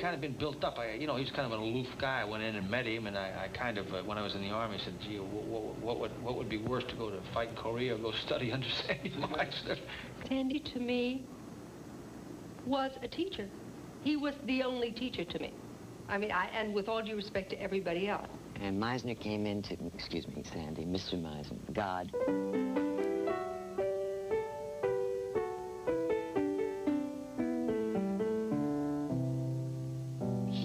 kind of been built up. I, you know, he was kind of an aloof guy. I went in and met him, and I kind of, when I was in the Army, I said, gee, what would be worse, to go to fight in Korea or go study under Sandy Meisner? Sandy, to me, was a teacher. He was the only teacher to me. I mean, and with all due respect to everybody else. And Meisner came into, excuse me, Sandy, Mr. Meisner, God.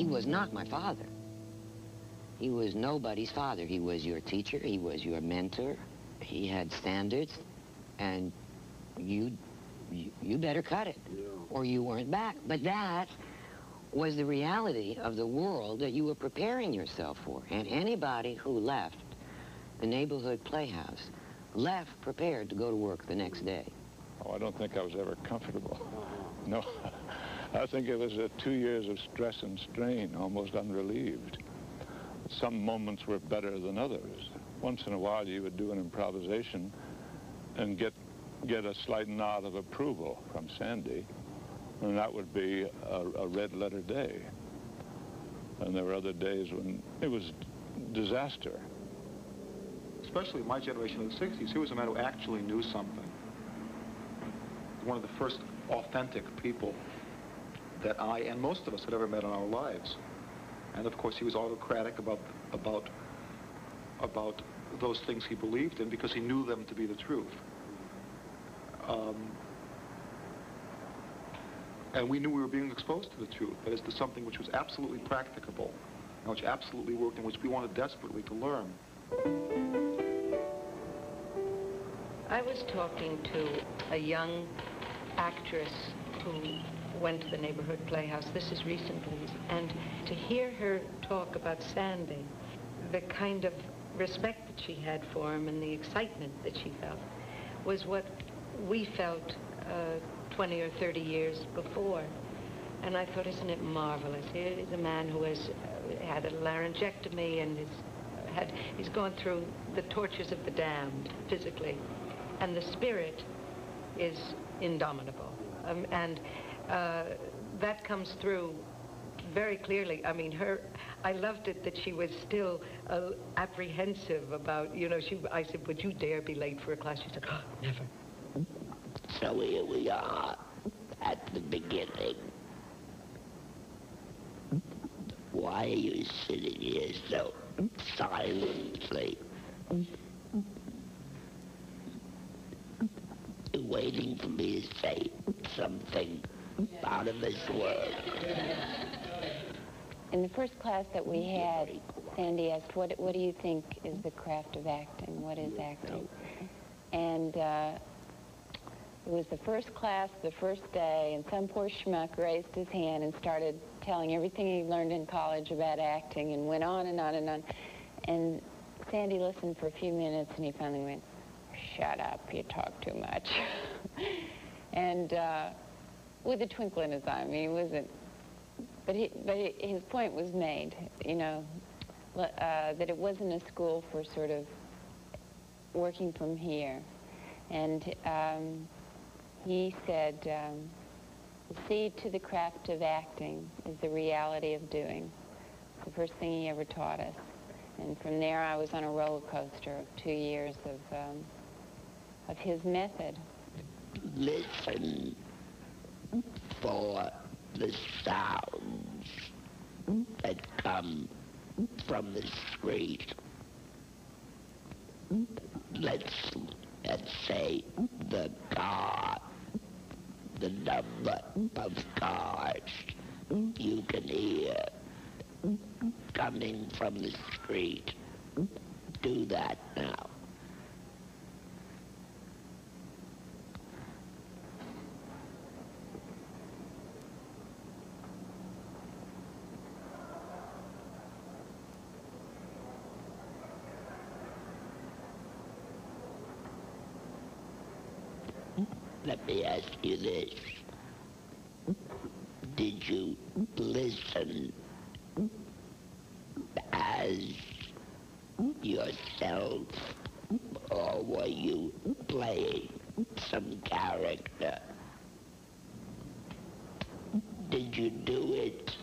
Was not my father. He was nobody's father. He was your teacher. He was your mentor. He had standards, and you better cut it, or you weren't back. But that was the reality of the world that you were preparing yourself for. And anybody who left the Neighborhood Playhouse left prepared to go to work the next day. Oh, I don't think I was ever comfortable. No. I think it was 2 years of stress and strain, almost unrelieved. Some moments were better than others. Once in a while, you would do an improvisation and get a slight nod of approval from Sandy, and that would be a red-letter day. And there were other days when it was disaster. Especially my generation of the 60s, he was a man who actually knew something. One of the first authentic people that I and most of us had ever met in our lives. And of course, he was autocratic about those things he believed in, because he knew them to be the truth. And we knew we were being exposed to the truth, that is, to something which was absolutely practicable, and which absolutely worked, and which we wanted desperately to learn. I was talking to a young actress who went to the Neighborhood Playhouse. This is recently. And to hear her talk about Sandy, the kind of respect that she had for him and the excitement that she felt was what we felt 20 or 30 years before. And I thought, isn't it marvelous? Here is a man who has had a laryngectomy and he's gone through the tortures of the damned physically. And the spirit is indomitable. That comes through very clearly. I mean, I loved it that she was still apprehensive about, you know, I said, would you dare be late for a class? She said, oh, never. So here we are at the beginning. Why are you sitting here so silently? You're waiting for me to say something out of this world. In the first class that we had, Sandy asked, what do you think is the craft of acting? What is acting? And it was the first class, the first day, and some poor schmuck raised his hand and started telling everything he learned in college about acting, and went on and on and on. And Sandy listened for a few minutes, and he finally went, shut up, you talk too much. And with a twinkle in his eye, I mean, he wasn't, but his point was made, you know, that it wasn't a school for sort of working from here. And he said, the seed to the craft of acting is the reality of doing. It's the first thing he ever taught us. And from there, I was on a roller coaster of 2 years of his method. Listen for the sounds that come from the street. Let's say the car, the number of cars you can hear coming from the street. Do that now. Let me ask you this. Did you listen as yourself, or were you playing some character? Did you do it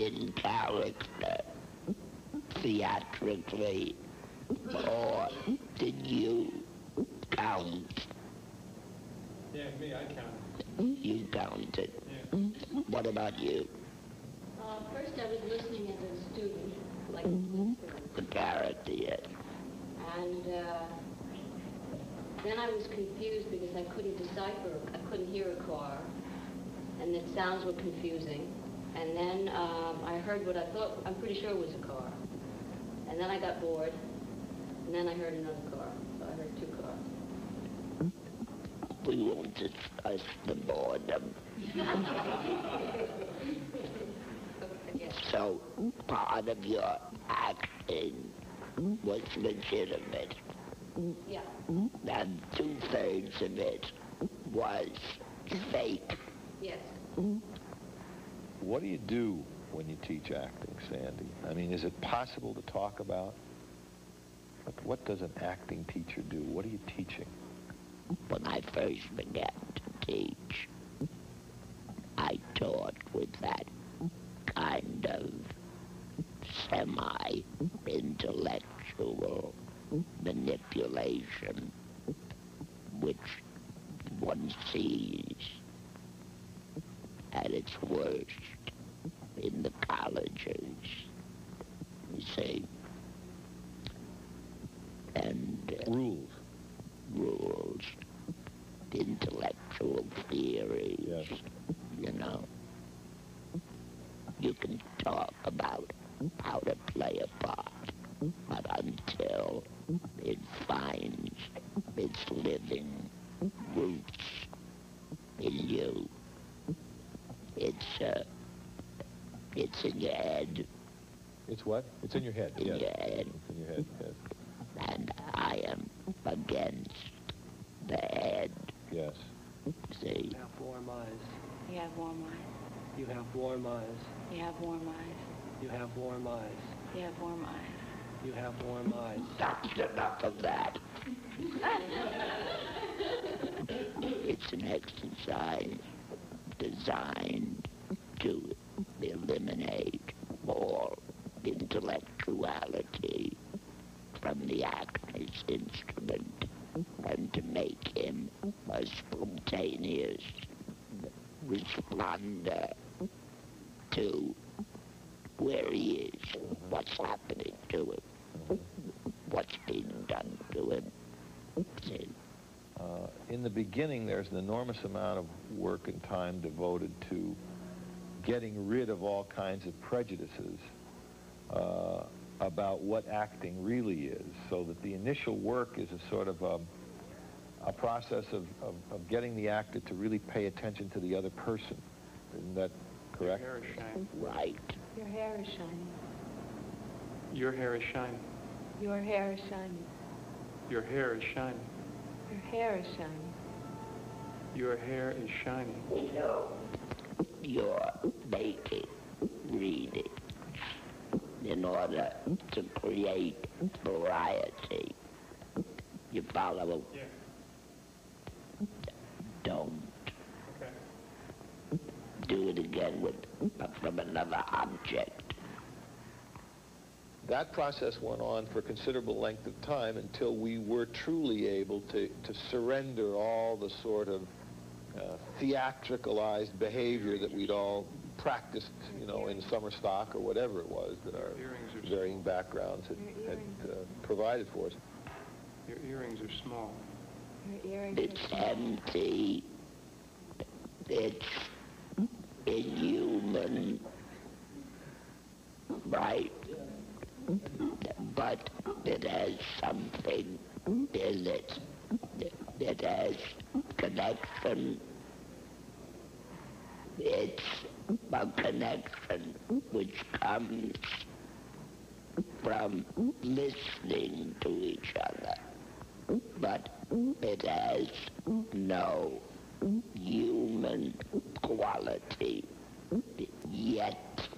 in character, theatrically, or did you count? Yeah, me, I counted. You counted. Yeah. What about you? First I was listening as a student, like the parrot did. And then I was confused because I couldn't decipher, I couldn't hear a choir, and the sounds were confusing. And then I heard what I thought, I'm pretty sure it was a choir. And then I got bored, and then I heard another choir, so I heard two choirs. We won't discuss the boredom. So part of your acting was legitimate. Yeah. And 2/3 of it was fake. Yes. What do you do when you teach acting, Sandy? I mean, is it possible to talk about? What does an acting teacher do? What are you teaching? When I first began to teach, I taught with that kind of semi-intellectual manipulation which one sees at its worst in the colleges, you see, and rules, intellectual theories, yes. You know. You can talk about how to play a part, but until it finds its living roots in you, it's in your head. It's what? It's in your head. In yes. your head. It's in your head. Yes. And I am against the head. Yes. See. You have warm eyes. You have warm eyes. You have warm eyes. You have warm eyes. You have warm eyes. You have warm eyes. You have warm eyes. That's enough of that. It's an exercise designed to eliminate all intellectuality from the actor's instrument and to make him a spontaneous responder to where he is, what's happening to him, what's being done to him. In the beginning, there's an enormous amount of work and time devoted to getting rid of all kinds of prejudices about what acting really is, so that the initial work is a sort of a process of getting the actor to really pay attention to the other person. Isn't that correct? Your hair is shining. Right. Your hair is shining. Your hair is shining. Your hair is shining. Your hair is shining. Your hair is shining. Your hair is shining. You know, you're making readings in order to create variety. You follow? Yeah. Don't. Okay. Do it again with, but from another object. That process went on for a considerable length of time until we were truly able to surrender all the sort of theatricalized behavior that we'd all practiced, you know, in summer stock or whatever it was that our varying backgrounds had provided for us. Your earrings are small. Your earrings are small. It's empty. It's inhuman. Right. But it has something in it. It has connection. It's a connection which comes from listening to each other. But it has no human quality yet.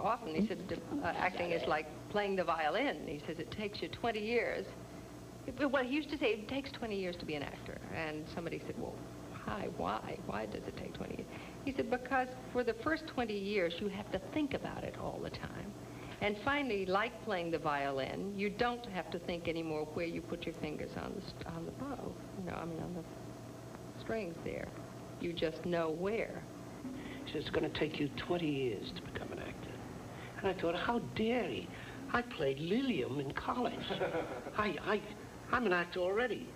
Often, he said, acting is like playing the violin. He says it takes you 20 years. Well, he used to say it takes 20 years to be an actor. And somebody said, well, why? Why does it take 20 years? He said, because for the first 20 years, you have to think about it all the time. And finally, like playing the violin, you don't have to think anymore where you put your fingers on the bow. No, I mean on the strings there. You just know where. He says, it's going to take you 20 years to become an actor. And I thought, how dare he? I played Lilium in college. I'm an actor already.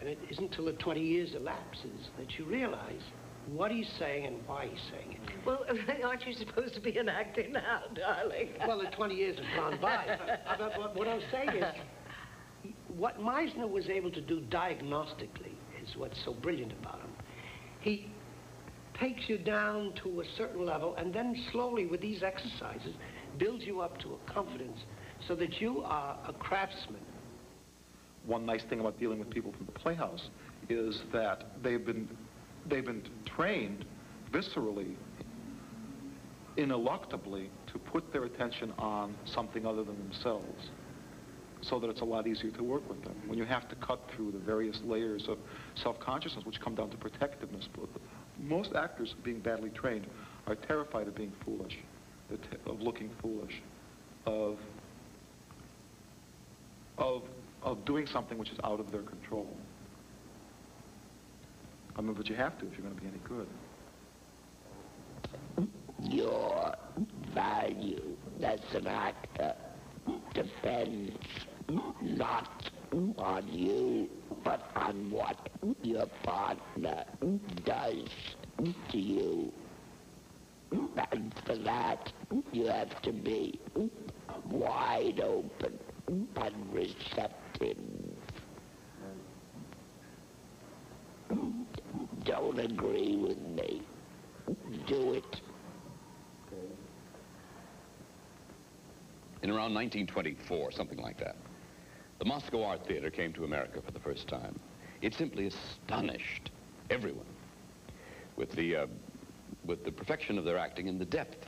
And it isn't until the 20 years elapses that you realize what he's saying and why he's saying it. Well, aren't you supposed to be an actor now, darling? Well, the 20 years have gone by. But what I'm saying is, what Meisner was able to do diagnostically is what's so brilliant about him. He takes you down to a certain level and then slowly, with these exercises, builds you up to a confidence so that you are a craftsman. One nice thing about dealing with people from the Playhouse is that they've been trained viscerally, ineluctably, to put their attention on something other than themselves, so that it's a lot easier to work with them. When you have to cut through the various layers of self-consciousness, which come down to protectiveness, most actors being badly trained are terrified of being foolish, of looking foolish, of doing something which is out of their control. I mean, but you have to if you're going to be any good. Your value as an actor depends not on you, but on what your partner does to you. And for that, you have to be wide open and receptive. Don't agree with me. Do it. In around 1924, something like that, the Moscow Art Theater came to America for the first time. It simply astonished everyone with the perfection of their acting and the depth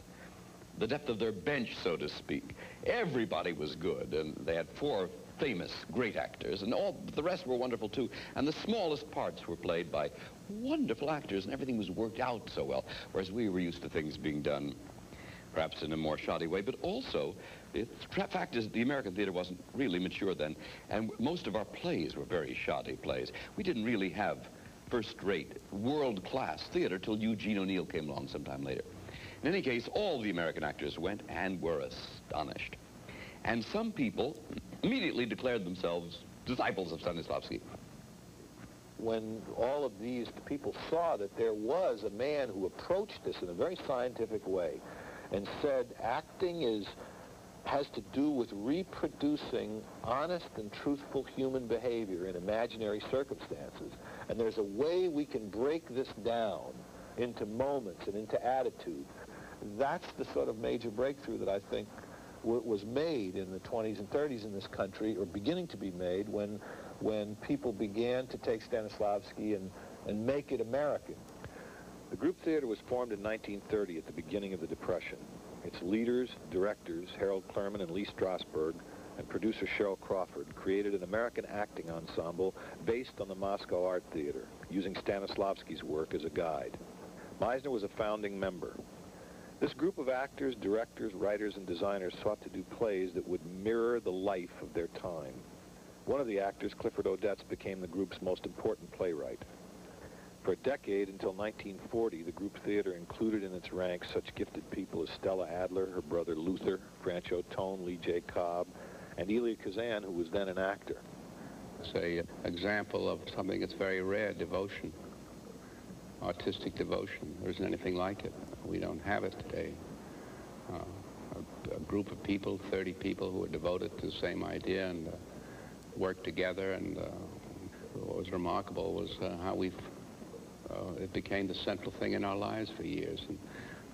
of their bench, so to speak. Everybody was good, and they had four famous great actors, and all the rest were wonderful too, and the smallest parts were played by wonderful actors, and everything was worked out so well, whereas we were used to things being done perhaps in a more shoddy way. But also, the fact is the American theater wasn't really mature then, and most of our plays were very shoddy plays. We didn't really have first-rate, world-class theater till Eugene O'Neill came along sometime later. In any case, all the American actors went and were astonished. And some people immediately declared themselves disciples of Stanislavsky. When all of these people saw that there was a man who approached this in a very scientific way and said acting has to do with reproducing honest and truthful human behavior in imaginary circumstances, and there's a way we can break this down into moments and into attitude, that's the sort of major breakthrough that I think was made in the 20s and 30s in this country, or beginning to be made, when people began to take Stanislavsky and make it American. The Group Theater was formed in 1930 at the beginning of the Depression. Its leaders, directors, Harold Clurman and Lee Strasberg, and producer Cheryl Crawford created an American acting ensemble based on the Moscow Art Theater, using Stanislavsky's work as a guide. Meisner was a founding member. This group of actors, directors, writers, and designers sought to do plays that would mirror the life of their time. One of the actors, Clifford Odets, became the group's most important playwright. For a decade, until 1940, the Group Theater included in its ranks such gifted people as Stella Adler, her brother Luther, Franco Tone, Lee J. Cobb, and Elia Kazan, who was then an actor. It's an example of something that's very rare, devotion, artistic devotion. There isn't anything like it. We don't have it today. A group of people, 30 people, who are devoted to the same idea and work together. And what was remarkable was how it became the central thing in our lives for years. And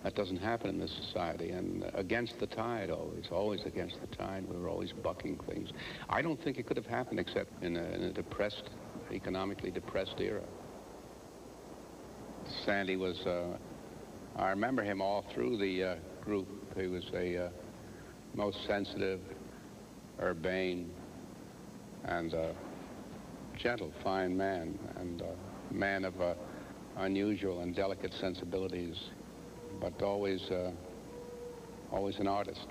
that doesn't happen in this society. And against the tide, always against the tide. We were always bucking things. I don't think it could have happened except in a depressed, economically depressed era. Sandy was... I remember him all through the group. He was the most sensitive, urbane, and gentle, fine man, and man of unusual and delicate sensibilities, but always an artist.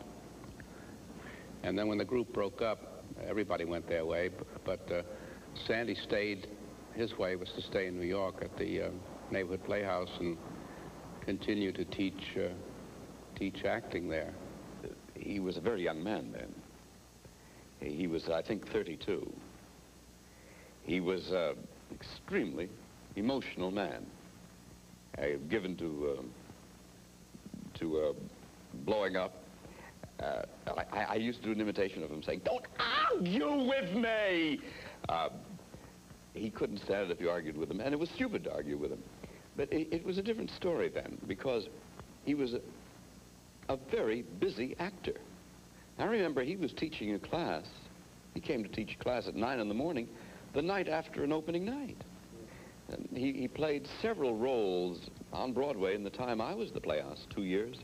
And then when the group broke up, everybody went their way, but Sandy stayed. His way was to stay in New York at the Neighborhood Playhouse and continue to teach acting there. He was a very young man then. He was, I think, 32. He was an extremely emotional man, given to blowing up. I used to do an imitation of him saying, "Don't argue with me!" He couldn't stand it if you argued with him, and it was stupid to argue with him. But it was a different story then, because he was a very busy actor. I remember he was teaching a class. He came to teach a class at 9 in the morning, the night after an opening night. And he played several roles on Broadway in the time I was at the Playhouse, 2 years.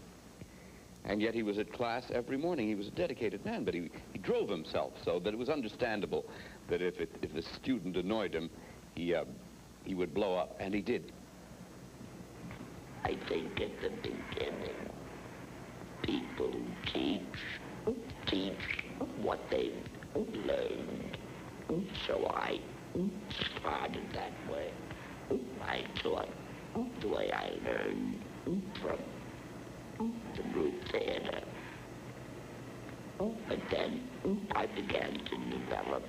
And yet he was at class every morning. He was a dedicated man, but he drove himself so that it was understandable that if the student annoyed him, he would blow up, and he did. I think at the beginning, people teach what they've learned. So I started that way. I taught the way I learned from the Group Theatre. But then I began to develop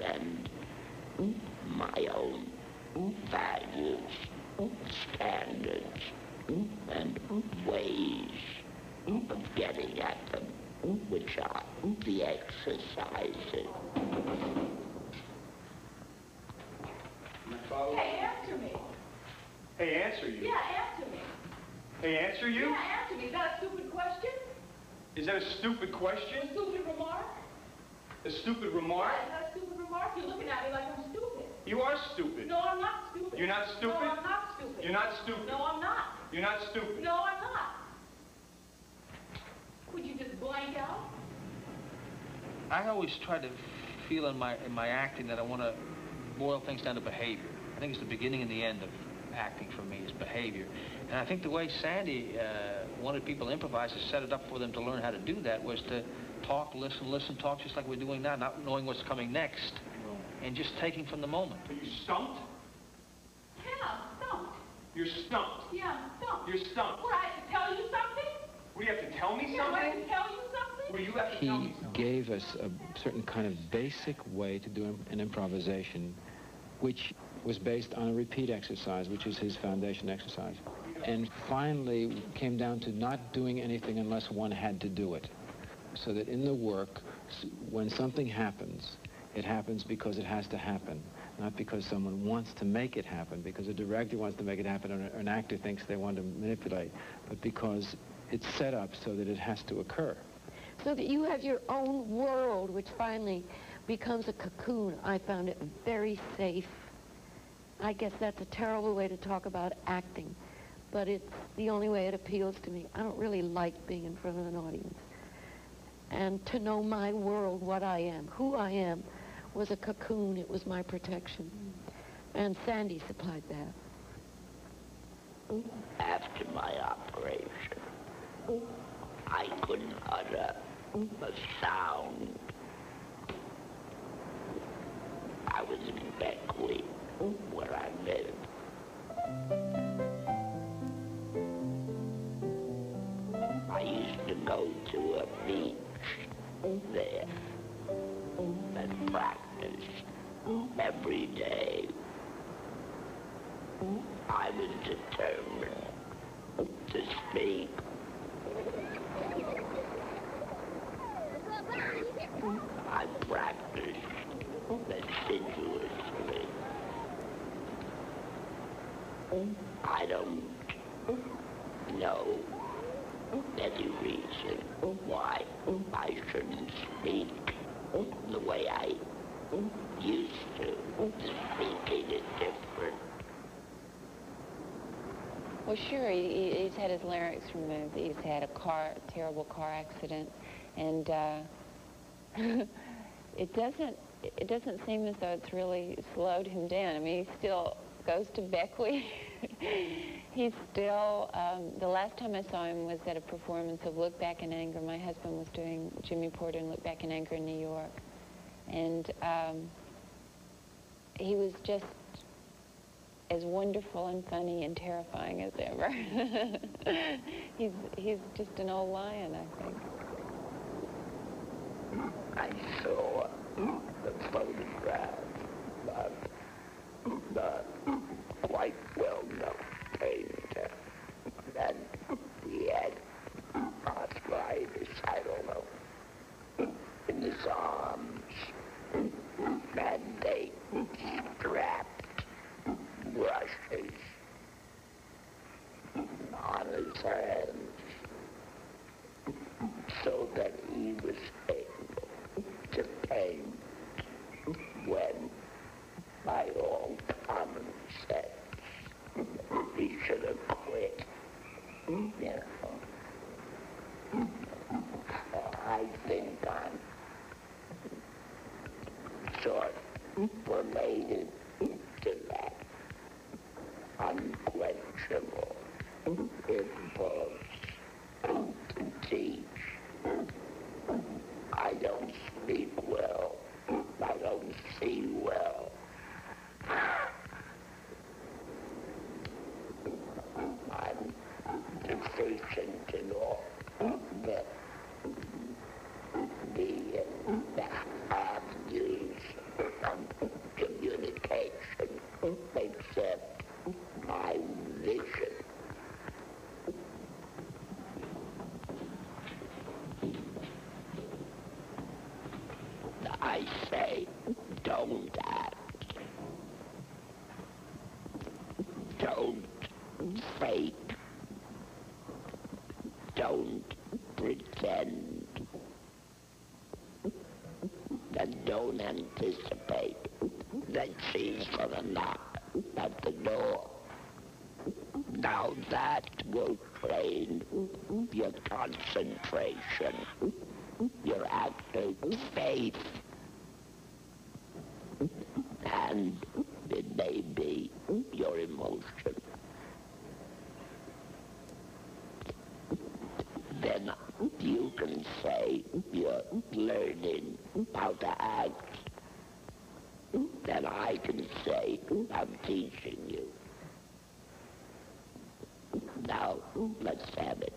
and my own values, standards, and ways of getting at them, which are the exercises. Hey, answer me. Hey, answer you. Yeah, answer me. Hey, answer you? Yeah, answer me. Is that a stupid question? Is that a stupid question? A stupid remark? A stupid remark? Yeah, it's a stupid remark. You're looking at me like I'm stupid. You are stupid. No, I'm not stupid. You're not stupid? No, I'm not stupid. You're not stupid? No, I'm not. You're not stupid? No, I'm not. Could you just blank out? I always try to feel in my acting that I want to boil things down to behavior. I think it's the beginning and the end of acting for me is behavior. And I think the way Sandy wanted people to improvise to set it up for them to learn how to do that was to talk, listen, listen, talk, just like we're doing now, not knowing what's coming next, and just taking from the moment. Are you stumped? Yeah, stumped. You're stumped? Yeah, I'm stumped. You're stumped. What, I have to tell you something? What, do you have to tell me something? I have to tell you something? What, do you have to tell me something? He gave us a certain kind of basic way to do an improvisation, which was based on a repeat exercise, which is his foundation exercise. And finally came down to not doing anything unless one had to do it. So that in the work, when something happens, it happens because it has to happen, not because someone wants to make it happen, because a director wants to make it happen or an actor thinks they want to manipulate, but because it's set up so that it has to occur. So that you have your own world, which finally becomes a cocoon. I found it very safe. I guess that's a terrible way to talk about acting, but it's the only way it appeals to me. I don't really like being in front of an audience. And to know my world, what I am, who I am, was a cocoon. It was my protection. And Sandy supplied that. After my operation, I couldn't utter a sound. I was in Beckley, where I lived. I used to go to a beach there and practice every day. I was determined to speak. I practiced assiduously. I don't know any reason why I shouldn't speak the way I used to. Speaking is different. Well, sure, he's had his larynx removed. He's had a terrible car accident, and it doesn't seem as though it's really slowed him down. I mean, he's still goes to Beckley. He's still, the last time I saw him was at a performance of Look Back in Anger. My husband was doing Jimmy Porter and Look Back in Anger in New York. And he was just as wonderful and funny and terrifying as ever. He's just an old lion, I think. I saw the photograph of the quite well-known painter, and he had arthritis, I don't know, in his arms, and they strapped brushes on his hands so that he was able to paint when, by all common sense, he should have quit. You know, I think I'm sort of related to that unquenchable impulse to teach. I don't speak well. I don't see well. I'm deficient in all that the avenues of communication except my vision. I say, don't act. Don't fake. Don't pretend. And don't anticipate that she's gonna knock at the door. Now that will train your concentration, your active faith. And it may be your emotion. Then you can say you're learning how to act. Then I can say I'm teaching you. Now, let's have it.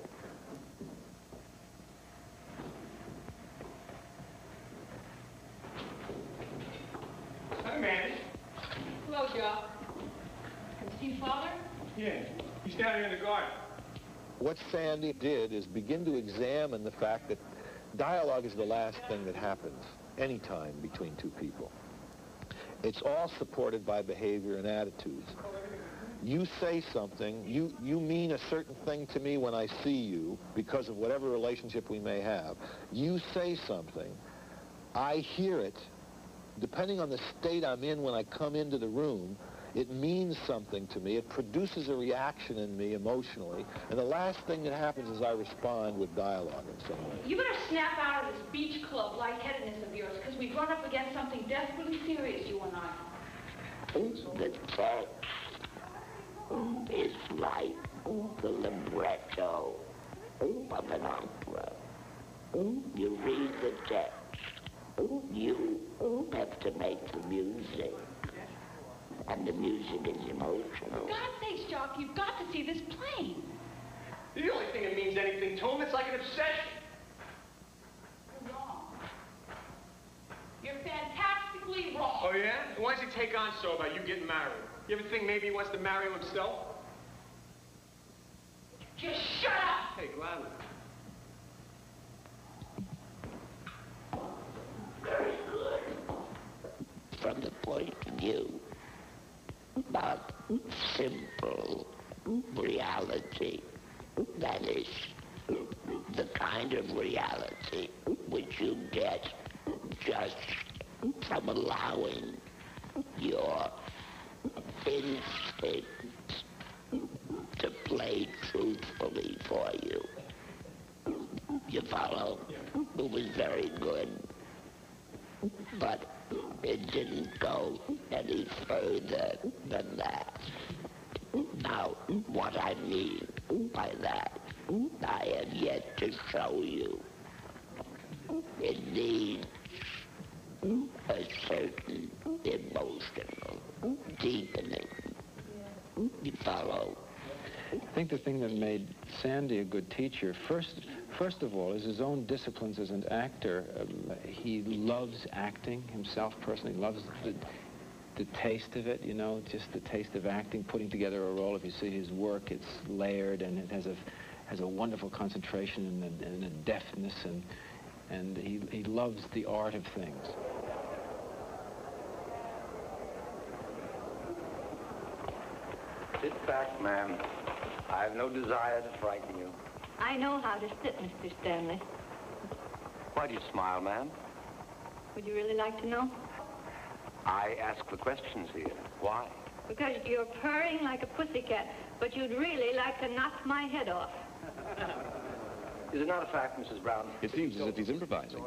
Hello, Joe. Have you seen Father? Yeah, he's down here in the garden. What Sandy did is begin to examine the fact that dialogue is the last thing that happens any time between two people. It's all supported by behavior and attitudes. You say something, you mean a certain thing to me when I see you because of whatever relationship we may have. You say something, I hear it. Depending on the state I'm in when I come into the room, it means something to me. It produces a reaction in me emotionally. And the last thing that happens is I respond with dialogue in some way. You better snap out of this beach club lightheadedness of yours, because we've run up against something desperately serious, you and I. The text is like the libretto of an opera. You read the text. You have to make the music, and the music is emotional. For God's sake, Jock, you've got to see this play. The only thing that means anything to him, it's like an obsession. You're wrong. You're fantastically wrong. Oh, yeah? Why does he take on so about you getting married? You ever think maybe he wants to marry himself? Just shut up! Hey, gladly. Very good from the point of view, but simple reality, that is, the kind of reality which you get just from allowing your instincts to play truthfully for you. You follow? It was very good. but it didn't go any further than that. Now, what I mean by that, I have yet to show you. It needs a certain emotional deepening. You follow? I think the thing that made Sandy a good teacher, first of all, is his own disciplines as an actor. He loves acting himself personally, loves the taste of it, you know, just the taste of acting, putting together a role. If you see his work, it's layered and it has a wonderful concentration and a deftness, and he loves the art of things. Sit back, ma'am. I have no desire to frighten you. I know how to sit, Mr. Stanley. Why do you smile, ma'am? Would you really like to know? I ask the questions here. Why? Because you're purring like a pussycat, but you'd really like to knock my head off. Is it not a fact, Mrs. Brown? It seems as if he's improvising.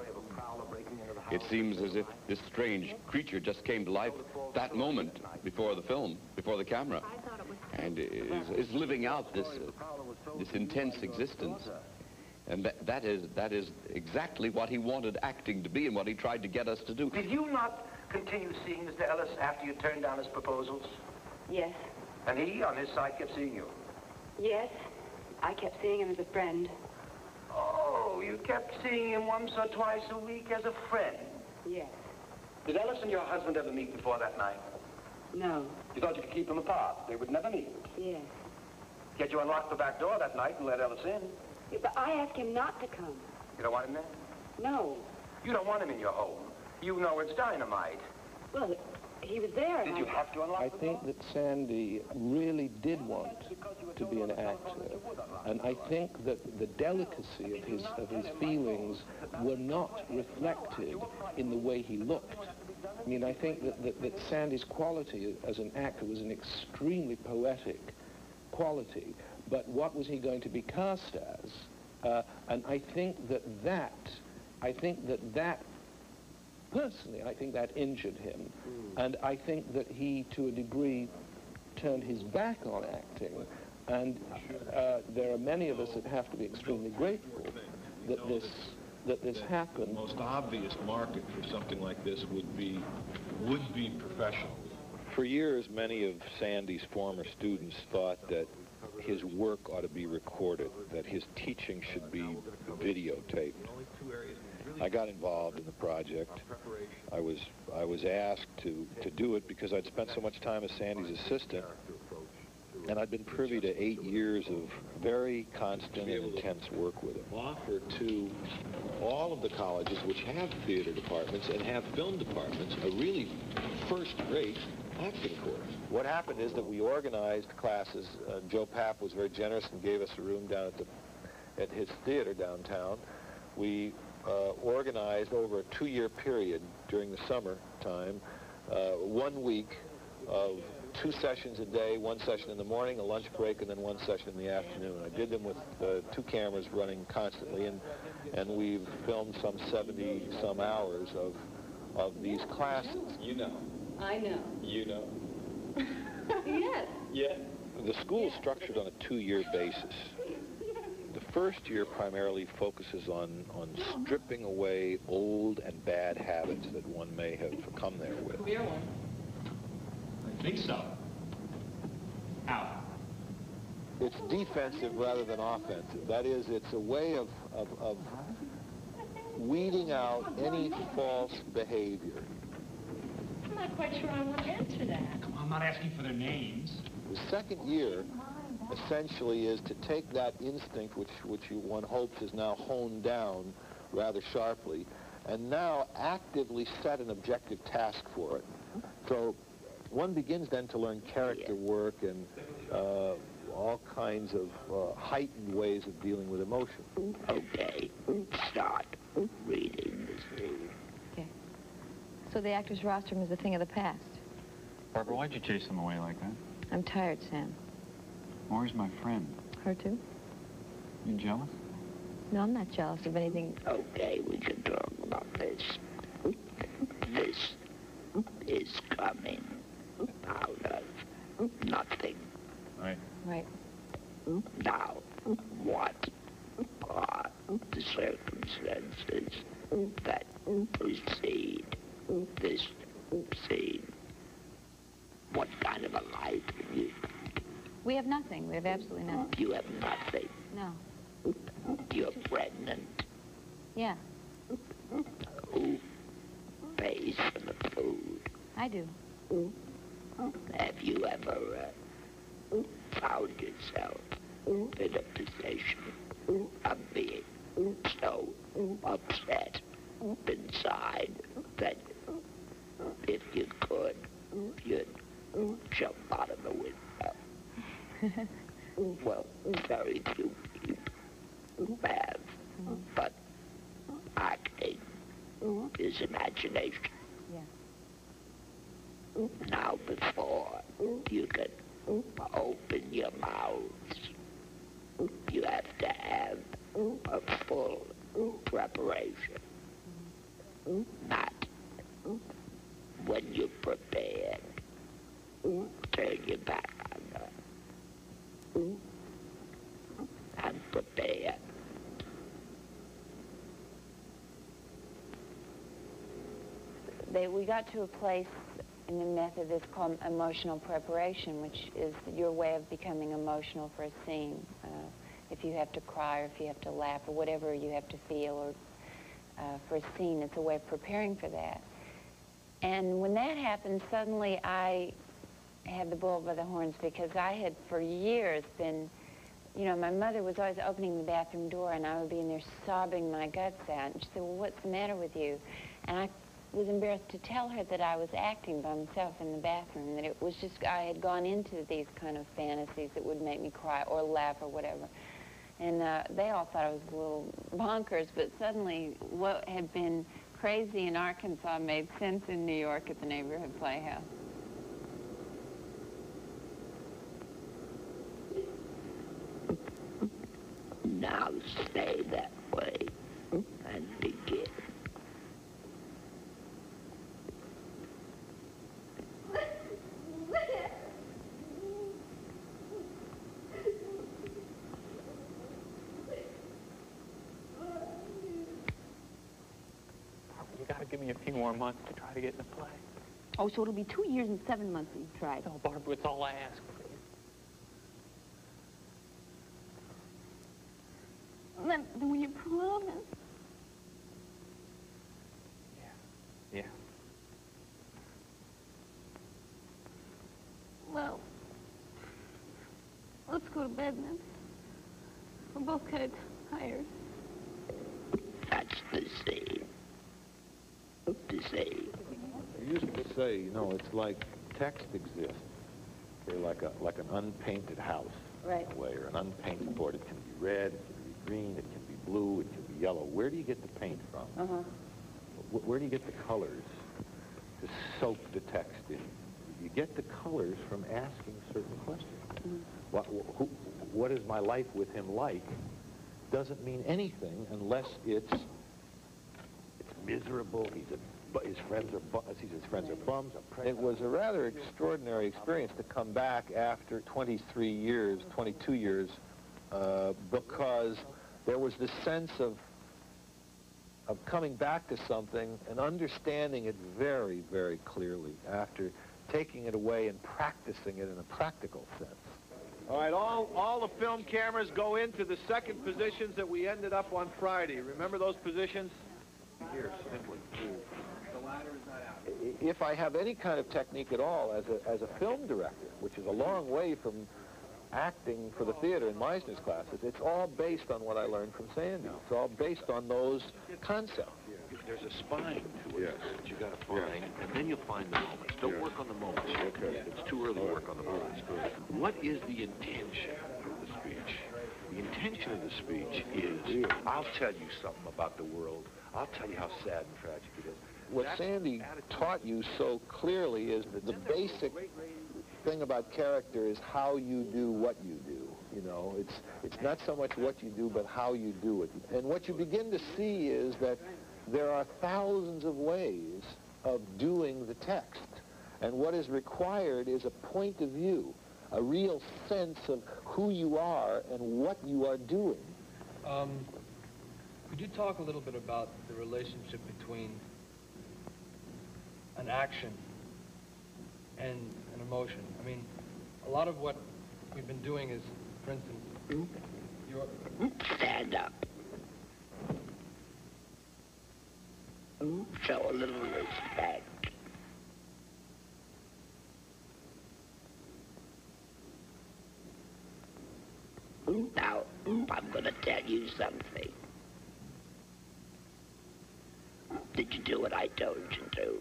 It seems as if this strange creature just came to life that moment before the film, before the camera, and is living out this intense existence. And that is exactly what he wanted acting to be and what he tried to get us to do. Did you not continue seeing Mr. Ellis after you turned down his proposals? Yes. And he, on his side, kept seeing you? Yes. I kept seeing him as a friend. Oh, you kept seeing him once or twice a week as a friend? Yes. Did Ellis and your husband ever meet before that night? No. You thought you could keep them apart. They would never meet? Yes. Yet you unlocked the back door that night and let Ellis in. Yeah, but I asked him not to come. You don't want him there? No. You don't want him in your home. You know it's dynamite. Well, he was there. Did you have to unlock the door? I think that Sandy really did want to be an actor, and I think that the delicacy of his feelings were not reflected in the way he looked. I mean, I think that Sandy's quality as an actor was an extremely poetic quality, but what was he going to be cast as? And I think that personally, I think that injured him. And I think that he, to a degree, turned his back on acting. And there are many of us that have to be extremely grateful that this happened. The most obvious market for something like this would be professional. For years, many of Sandy's former students thought that his work ought to be recorded, that his teaching should be videotaped. I got involved in the project. I was asked to do it because I'd spent so much time as Sandy's assistant, and I'd been privy to 8 years of very constant and intense work with him. Offer to all of the colleges which have theater departments and have film departments a really first-rate acting course. What happened is that we organized classes. Joe Papp was very generous and gave us a room down at his theater downtown. We organized over a 2-year period during the summer time, 1 week of 2 sessions a day, 1 session in the morning, a lunch break, and then 1 session in the afternoon. I did them with 2 cameras running constantly, and we've filmed some 70-some hours of these classes. You know. I know. You know. Yes. Yeah. The school is structured on a 2-year basis. The first year primarily focuses on stripping away old and bad habits that one may have come there with. Clear one. I think so. Out. It's defensive rather than offensive. That is, it's a way of weeding out any false behavior. I'm not quite sure I want to answer that. Come on, I'm not asking for their names. The second year essentially is to take that instinct, which one hopes is now honed down rather sharply, and now actively set an objective task for it. So one begins then to learn character work and all kinds of heightened ways of dealing with emotion. Okay, start reading this thing. Okay. So the actor's rostrum is a thing of the past. Barbara, why'd you chase them away like that? I'm tired, Sam. Maureen's my friend. Her too? You jealous? No, I'm not jealous of anything. Okay, we can talk about this. This scene. What kind of a life have you got? We have nothing. We have absolutely nothing. You have nothing? No. You're pregnant? Yeah. Who pays for the food? I do. Have you ever found yourself in a position of being so upset inside that if you could, you'd jump out of the window? Well, very few people have, but acting is imagination. Yeah. Now, before you can open your mouths, you have to have a full preparation. Not when you're prepared, turn your back on her. I'm prepared. We got to a place in the method that's called emotional preparation, which is your way of becoming emotional for a scene. If you have to cry or if you have to laugh or whatever you have to feel or for a scene, it's a way of preparing for that. And when that happened, suddenly I had the bull by the horns, because I had for years been, you know, my mother was always opening the bathroom door and I would be in there sobbing my guts out. And she said, well, what's the matter with you? And I was embarrassed to tell her that I was acting by myself in the bathroom, that it was just, I had gone into these kind of fantasies that would make me cry or laugh or whatever. And they all thought I was a little bonkers, but suddenly what had been crazy in Arkansas made sense in New York at the Neighborhood Playhouse. Now stay that way and begin. Give me a few more months to try to get in the play. Oh, so it'll be 2 years and 7 months that you've tried. No, Barbara, it's all I ask for you. Then will you promise? Yeah. Well, let's go to bed then. We're both kind of tired. That's the same. To say. You used to say, you know, it's like text exists. They're like an unpainted house, right, in a way, or an unpainted board. It can be red, it can be green, it can be blue, it can be yellow. Where do you get the paint from? Where do you get the colors to soak the text in? You get the colors from asking certain questions. What is my life with him like? Doesn't mean anything unless it's miserable. His friends are bums. It was a rather extraordinary experience to come back after 23 years, 22 years, because there was this sense of coming back to something and understanding it very, very clearly after taking it away and practicing it in a practical sense. All right, all the film cameras go into the second positions that we ended up on Friday. Remember those positions? Here, simply. The ladder is not out. If I have any kind of technique at all as a film director, which is a long way from acting for the theater in Meisner's classes, it's all based on what I learned from Sandy. It's all based on those concepts. There's a spine to it that you got to find, and then you'll find the moments. Don't work on the moments. Okay. It's too early to work on the moments. What is the intention of the speech? The intention of the speech is, I'll tell you something about the world. I'll tell you how sad and tragic it is. What Sandy taught you so clearly is that the basic thing about character is how you do what you do. You know, it's not so much what you do, but how you do it. And what you begin to see is that there are thousands of ways of doing the text. And what is required is a point of view, a real sense of who you are and what you are doing. Could you talk a little bit about the relationship between an action and an emotion. I mean, a lot of what we've been doing is, for instance, stand up. Show a little respect. Now, I'm going to tell you something. Did you do what I told you to do?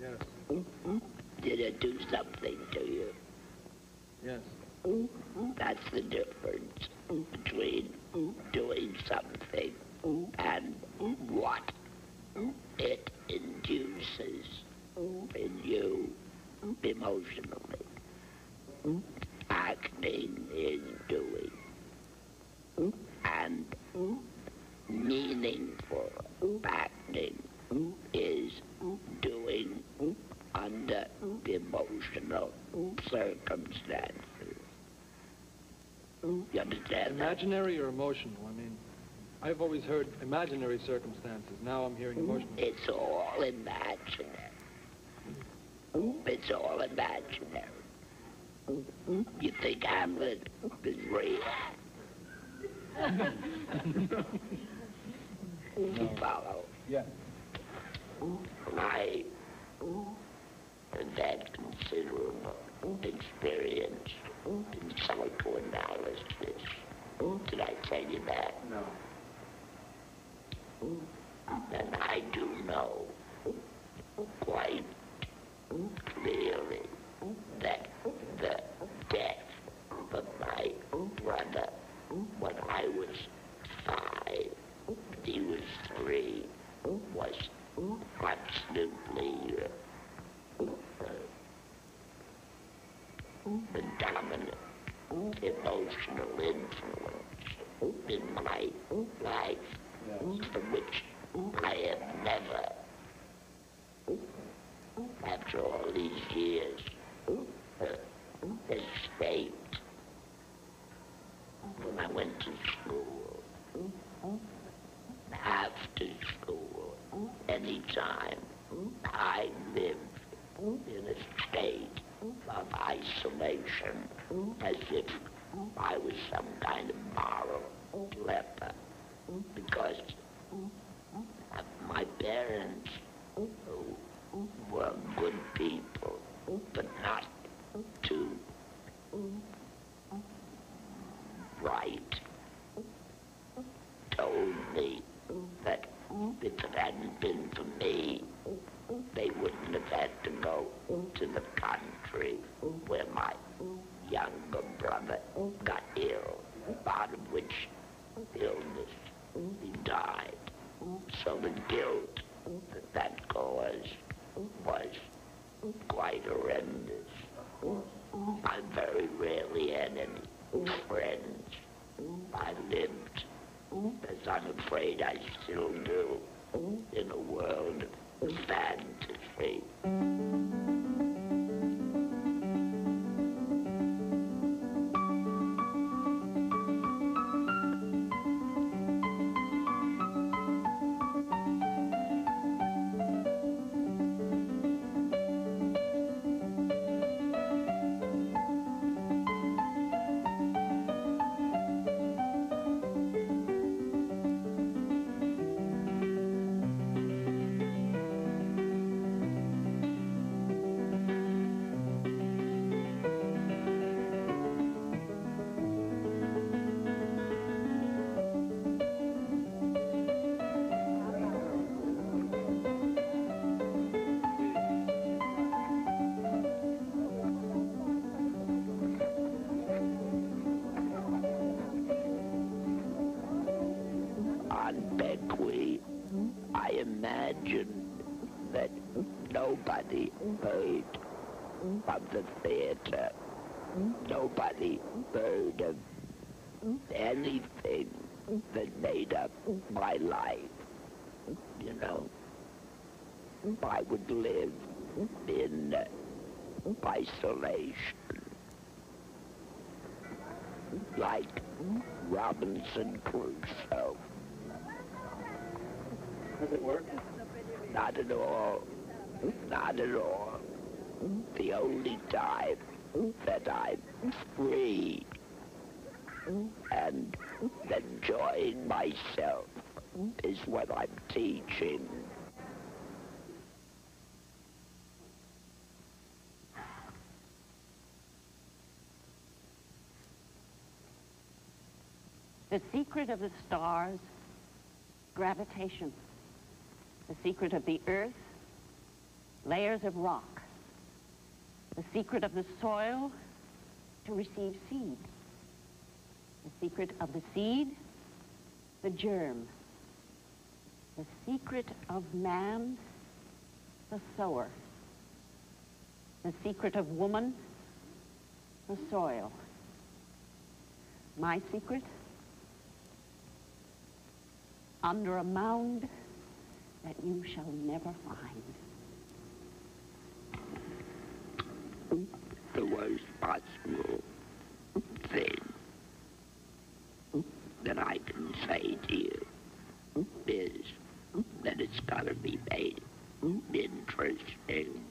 Yes. Did it do something to you? Yes. That's the difference between doing something and what it induces in you emotionally. Acting is doing, and meaningful acting is doing under emotional circumstances. You understand? Imaginary or emotional? I mean, I've always heard imaginary circumstances. Now I'm hearing emotional. It's all imaginary. It's all imaginary. You think Hamlet is real? You follow? Yeah. My that considerable experience in psychoanalysis. Did I tell you that? No. And I do know quite clearly that the death of my brother when I was 5, he was 3, was absolutely the dominant emotional influence in my life, from which I have never, after all these years, escaped. When I went to school, after school, anytime, I lived in a state of isolation, as if I was some kind of moral leper, because my parents, who were good people, but not too bright, told me that if it hadn't been for me, they wouldn't have had to go to the country where my younger brother got ill, out of which illness he died. So the guilt that that caused was quite horrendous. I very rarely had any friends. I lived, as I'm afraid I still do, in a world of fantasy. Beckley, I imagined that nobody heard of the theater. Nobody heard of anything that made up my life. You know, I would live in isolation, like Robinson Crusoe. Does it work? Not at all. Not at all. The only time that I'm free and enjoying myself is when I'm teaching. The secret of the stars, gravitation. The secret of the earth, layers of rock. The secret of the soil, to receive seed. The secret of the seed, the germ. The secret of man, the sower. The secret of woman, the soil. My secret? Under a mound that you shall never find. The worst possible thing that I can say to you is that it's got to be made interesting.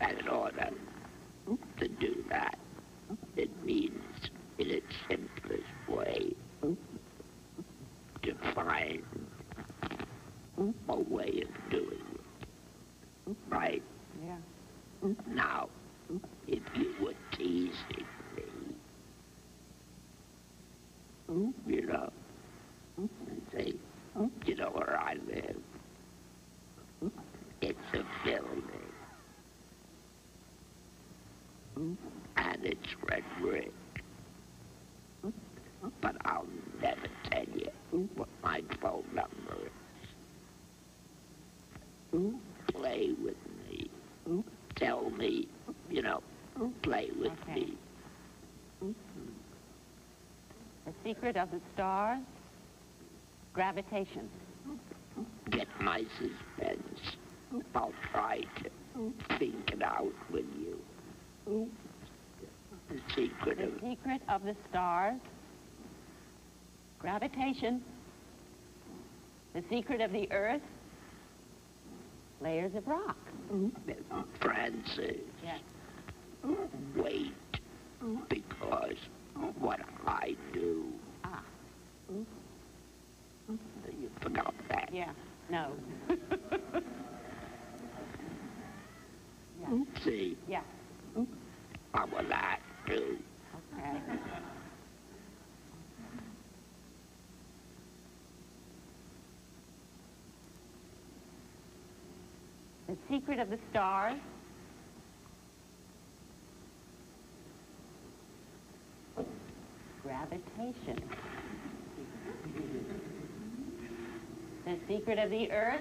And in order to do that, it means in its simplest way, to find a way of doing it, right? Yeah. Now, if you were teasing me, you know, and say, you know where I live? It's a building, and it's red brick. But I'll never tell you what my phone number is. Play with me. Tell me, you know, play with me. The secret of the stars, gravitation. Get my suspense. I'll try to think it out with you. The secret of the stars, gravitation. The secret of the earth, layers of rock. Francis, yes. Wait, because what I do. Ah. You forgot that. Yeah, no. Yeah. See? Yeah. How will that do? Okay. The secret of the stars. Gravitation. The secret of the earth.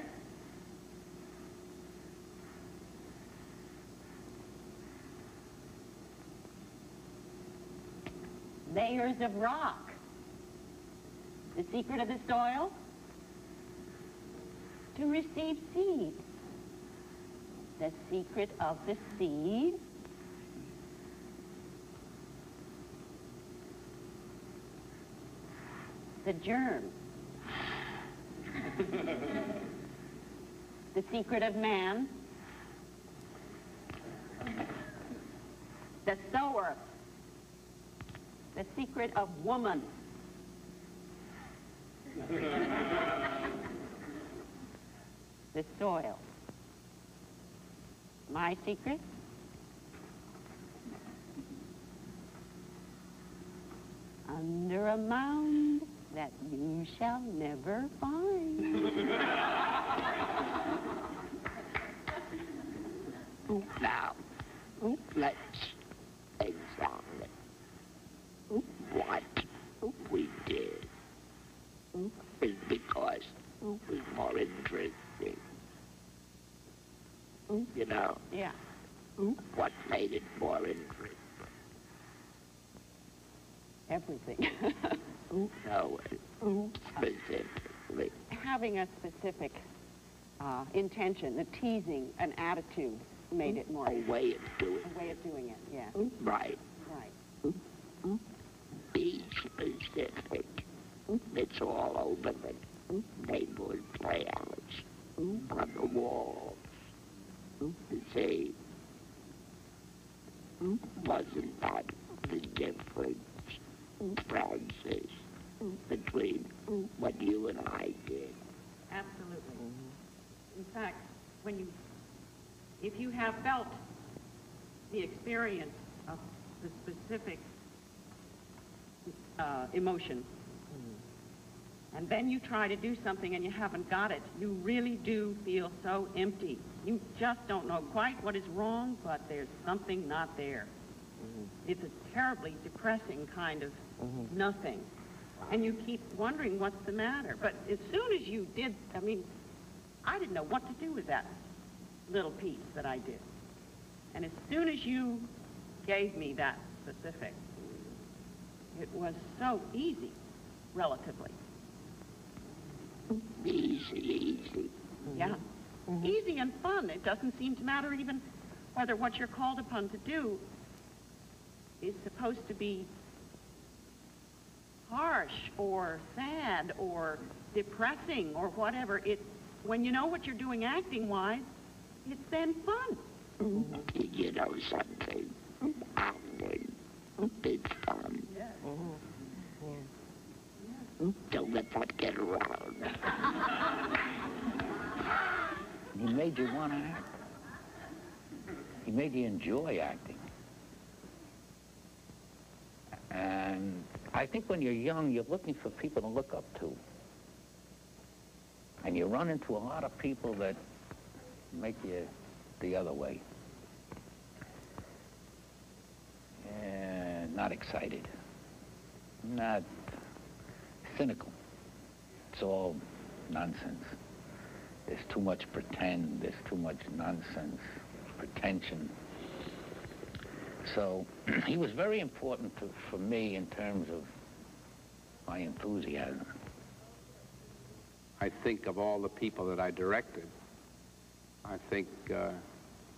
Layers of rock. The secret of the soil. To receive seed. The secret of the seed, the germ. The secret of man, the sower. The secret of woman. The soil. My secret? Under a mound that you shall never find. Now, let's examine what we did. It's because we're more interesting. You know? Yeah. What made it more interesting? Everything. No, specifically. Having a specific intention, the teasing, an attitude made it more interesting. A way of doing it. A way of doing it, yeah. Right. Right. Be specific. It's all over the Neighborhood Playhouse, on the wall. say, wasn't that the difference, Francis, between what you and I did? Absolutely. In fact, when you, if you have felt the experience of the specific emotion, and then you try to do something and you haven't got it, you really do feel so empty. You just don't know quite what is wrong, but there's something not there. It's a terribly depressing kind of nothing. And you keep wondering what's the matter. But as soon as you did, I mean, I didn't know what to do with that little piece that I did. And as soon as you gave me that specific, it was so easy, relatively. Easy, easy. Yeah. Easy and fun. It doesn't seem to matter even whether what you're called upon to do is supposed to be harsh or sad or depressing or whatever. It, when you know what you're doing acting-wise, it's then fun. You know something, acting, it's fun. Yes. Don't let that get around. He made you want to act. He made you enjoy acting. And I think when you're young, you're looking for people to look up to. And you run into a lot of people that make you the other way. And not excited. Not cynical. It's all nonsense. There's too much pretend. There's too much nonsense, pretension. So he was very important to, for me in terms of my enthusiasm. I think of all the people that I directed, I think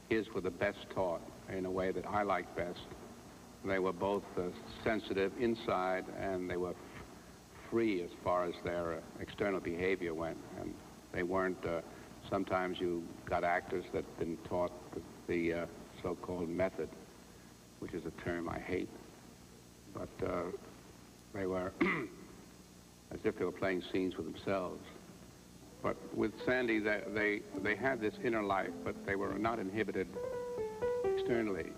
his were the best taught in a way that I liked best. They were both sensitive inside, and they were free as far as their external behavior went. And they weren't, sometimes you got actors that been taught the so-called method, which is a term I hate, but they were as if they were playing scenes with themselves. But with Sandy, they had this inner life, but they were not inhibited externally.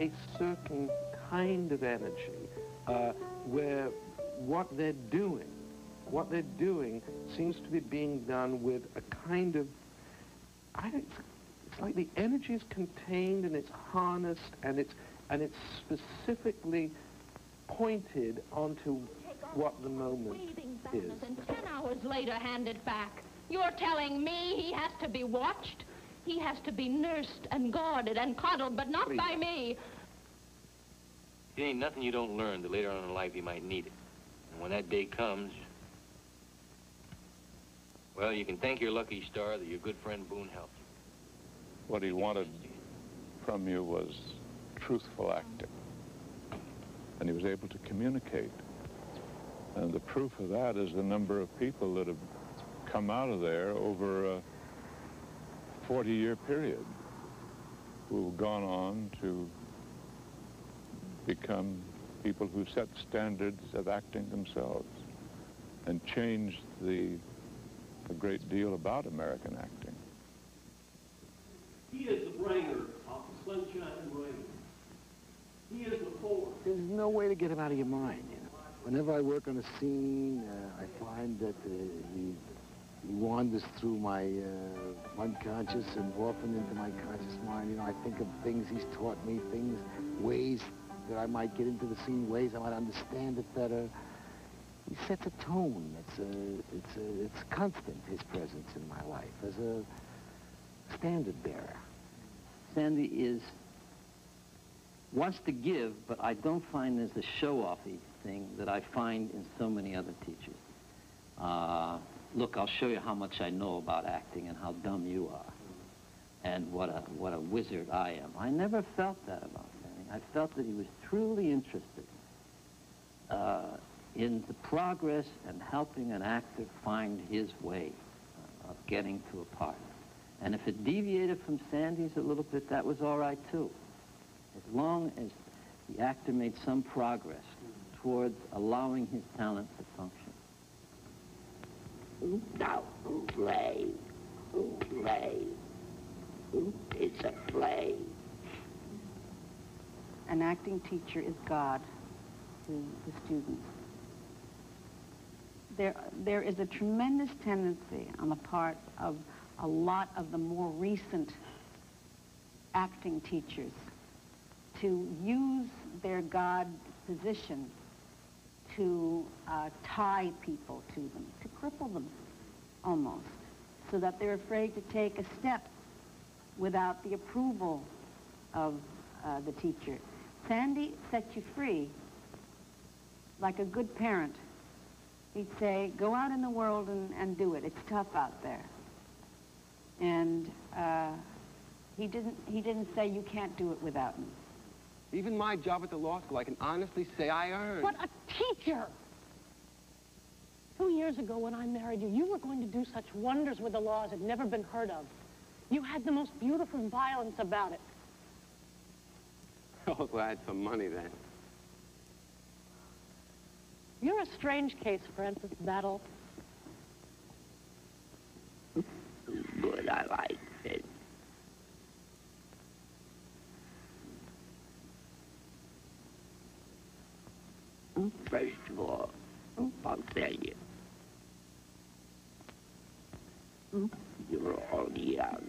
A certain kind of energy where what they're doing seems to be being done with a kind of, it's like the energy is contained and it's harnessed and it's specifically pointed onto what the moment is. And 10 hours later, hand it back. You're telling me he has to be watched? He has to be nursed and guarded and coddled, but not by me. It ain't nothing you don't learn that later on in life you might need it. And when that day comes, well, you can thank your lucky star that your good friend Boone helped you. What he wanted from you was truthful acting. And he was able to communicate. And the proof of that is the number of people that have come out of there over a 40-year period who've gone on to become people who set standards of acting themselves and changed a great deal about American acting. He is the bringer of the sunshine and rain. He is the force. There's no way to get him out of your mind, you know. Whenever I work on a scene, I find that he wanders through my unconscious and often into my conscious mind. You know, I think of things he's taught me, things, ways that I might get into the scene, ways I might understand it better. He sets a tone. It's constant, his presence in my life as a standard bearer. Sandy wants to give, but I don't find there's the show-offy thing that I find in so many other teachers. Look, I'll show you how much I know about acting and how dumb you are, and what a wizard I am. I never felt that about Fanny. I felt that he was truly interested in the progress and helping an actor find his way of getting to a part. And if it deviated from Sandy's a little bit, that was all right too, as long as the actor made some progress towards allowing his talent to function. Now, who play? Who play? It's a play. An acting teacher is God to the students. There is a tremendous tendency on the part of a lot of the more recent acting teachers to use their God position to tie people to them, to cripple them almost, so that they're afraid to take a step without the approval of the teacher. Sandy set you free like a good parent. He'd say, go out in the world and do it. It's tough out there. And he didn't say, you can't do it without me. Even my job at the law school, I can honestly say I earned. What a teacher! 2 years ago when I married you, you were going to do such wonders with the laws that had never been heard of. You had the most beautiful violence about it. Oh, I had some money then. You're a strange case, Francis Battle. Good, I like it. First of all, I'll tell you. You're all young.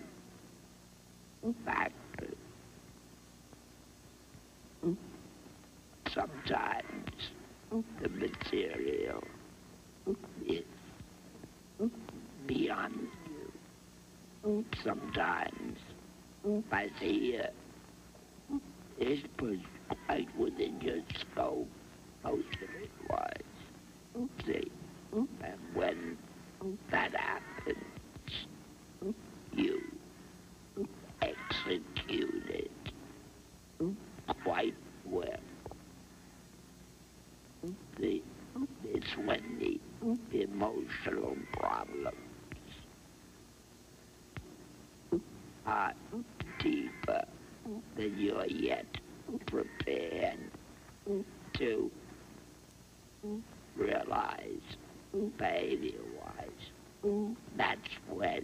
Factors. Sometimes the material is beyond you. Sometimes I see it was quite within your scope. Most of it was. See? And when that happens, you execute it quite well. See? It's when the emotional problems are deeper than you're yet prepared to realize, behavior-wise, that's when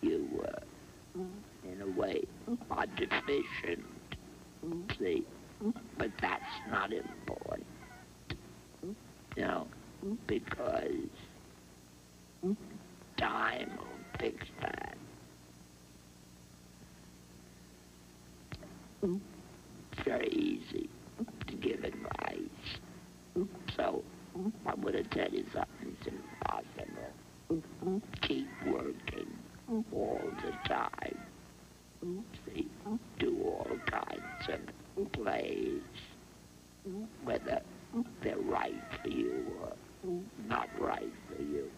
you were, in a way, are deficient, see? But that's not important, you know, because time will fix that. Very easy to give advice. So, I'm going to tell you something's impossible. Keep working all the time. See, do all kinds of plays, whether they're right for you or not right for you,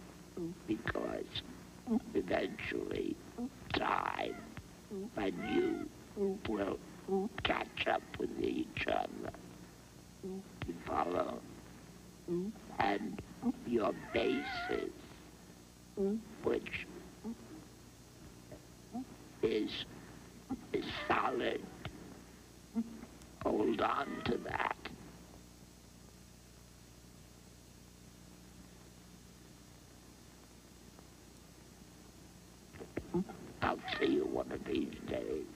because eventually time and you will catch up with each other. You follow? And your basis, which is solid, hold on to that. I'll see you one of these days.